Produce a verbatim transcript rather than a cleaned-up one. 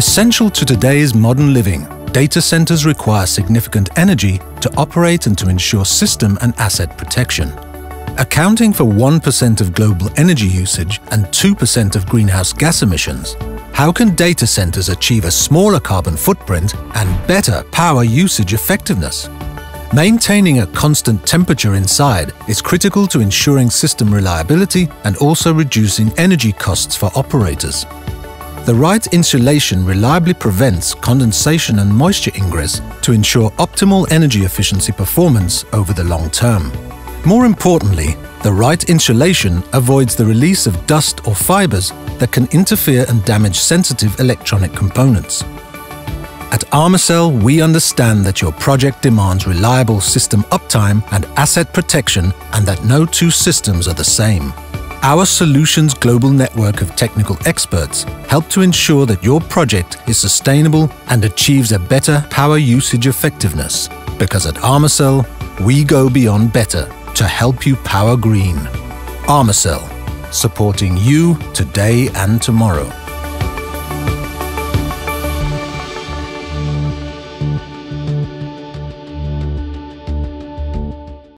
Essential to today's modern living, data centers require significant energy to operate and to ensure system and asset protection. Accounting for one percent of global energy usage and two percent of greenhouse gas emissions, how can data centers achieve a smaller carbon footprint and better power usage effectiveness? Maintaining a constant temperature inside is critical to ensuring system reliability and also reducing energy costs for operators. The right insulation reliably prevents condensation and moisture ingress to ensure optimal energy efficiency performance over the long term. More importantly, the right insulation avoids the release of dust or fibers that can interfere and damage sensitive electronic components. At Armacell, we understand that your project demands reliable system uptime and asset protection, and that no two systems are the same. Our solutions global network of technical experts help to ensure that your project is sustainable and achieves a better power usage effectiveness. Because at Armacell, we go beyond better to help you power green. Armacell, supporting you today and tomorrow.